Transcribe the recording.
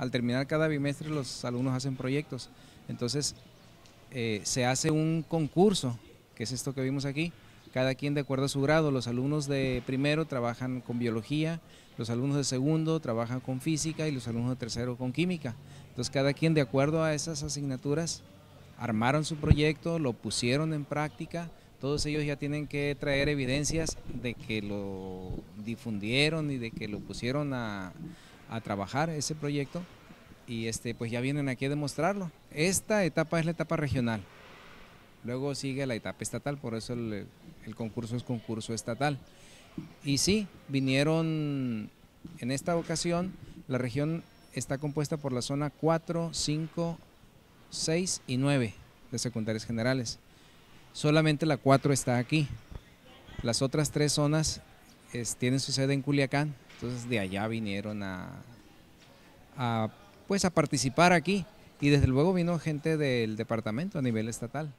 al terminar cada bimestre los alumnos hacen proyectos. Entonces se hace un concurso, que es esto que vimos aquí, cada quien de acuerdo a su grado. Los alumnos de primero trabajan con biología, los alumnos de segundo trabajan con física y los alumnos de tercero con química. Entonces cada quien de acuerdo a esas asignaturas armaron su proyecto, lo pusieron en práctica. Todos ellos ya tienen que traer evidencias de que lo difundieron y de que lo pusieron a trabajar ese proyecto, y pues ya vienen aquí a demostrarlo. Esta etapa es la etapa regional, luego sigue la etapa estatal, por eso el concurso es concurso estatal. Y sí, vinieron en esta ocasión. La región está compuesta por la zona 4, 5, 6 y 9 de secundarias generales. Solamente la 4 está aquí. Las otras 3 zonas tienen su sede en Culiacán, entonces de allá vinieron a participar aquí, y desde luego vino gente del departamento a nivel estatal.